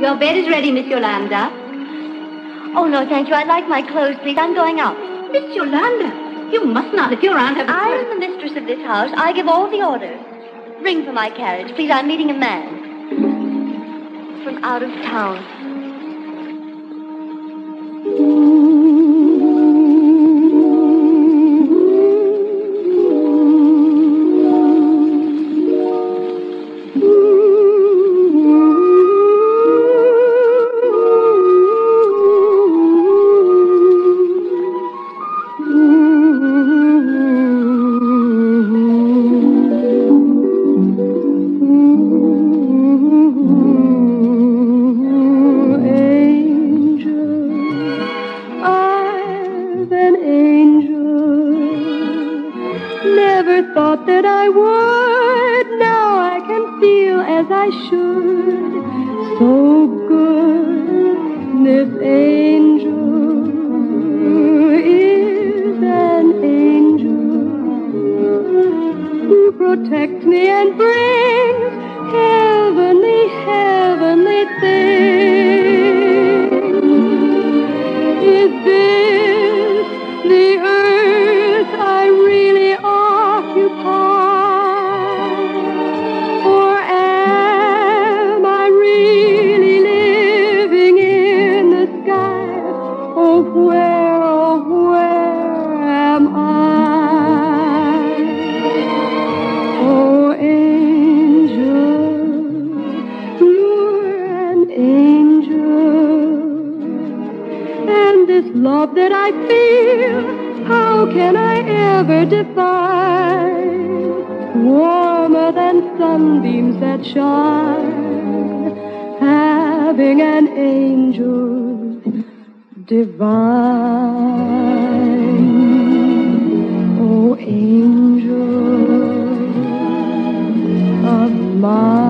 Your bed is ready, Miss Yolanda. Oh, no, thank you. I'd like my clothes, please. I'm going out. Miss Yolanda, you must not let your aunt have... I am the mistress of this house. I give all the orders. Ring for my carriage, please. I'm meeting a man from out of town. Divine, oh angel of mine.